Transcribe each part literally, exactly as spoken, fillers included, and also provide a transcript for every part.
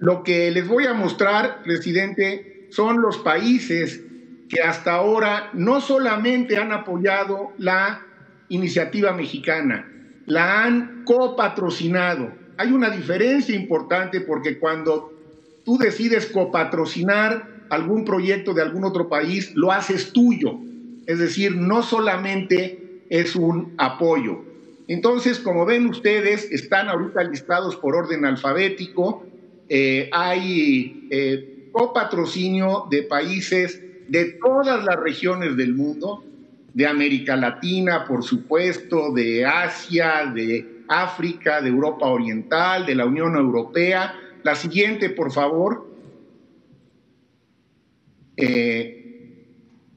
Lo que les voy a mostrar, presidente, son los países que hasta ahora no solamente han apoyado la iniciativa mexicana, la han copatrocinado. Hay una diferencia importante porque cuando tú decides copatrocinar algún proyecto de algún otro país, lo haces tuyo. Es decir, no solamente es un apoyo. Entonces, como ven ustedes, están ahorita listados por orden alfabético. Eh, hay eh, copatrocinio de países de todas las regiones del mundo, de América Latina, por supuesto, de Asia, de África, de Europa Oriental, de la Unión Europea. La siguiente, por favor. Eh,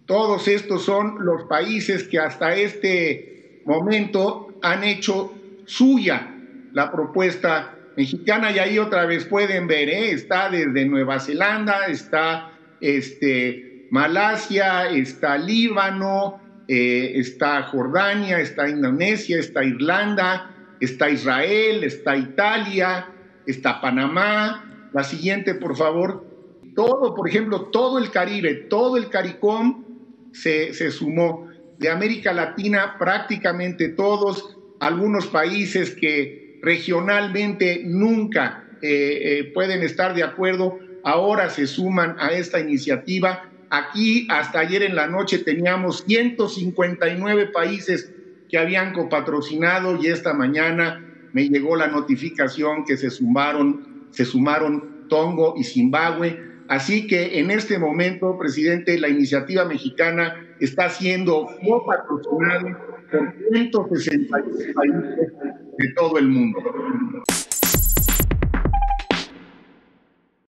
todos estos son los países que hasta este momento han hecho suya la propuesta mexicana, y ahí otra vez pueden ver, ¿eh? Está desde Nueva Zelanda, está este, Malasia, está Líbano, eh, está Jordania, está Indonesia, está Irlanda, está Israel, está Italia, está Panamá. La siguiente, por favor. Todo, por ejemplo, todo el Caribe, todo el CARICOM se, se sumó. De América Latina, prácticamente todos, algunos países que regionalmente nunca eh, eh, pueden estar de acuerdo, ahora se suman a esta iniciativa. Aquí hasta ayer en la noche teníamos ciento cincuenta y nueve países que habían copatrocinado y esta mañana me llegó la notificación que se sumaron, se sumaron Tongo y Zimbabue. Así que en este momento, presidente, la iniciativa mexicana está siendo copatrocinada por ciento sesenta y seis países de todo el mundo.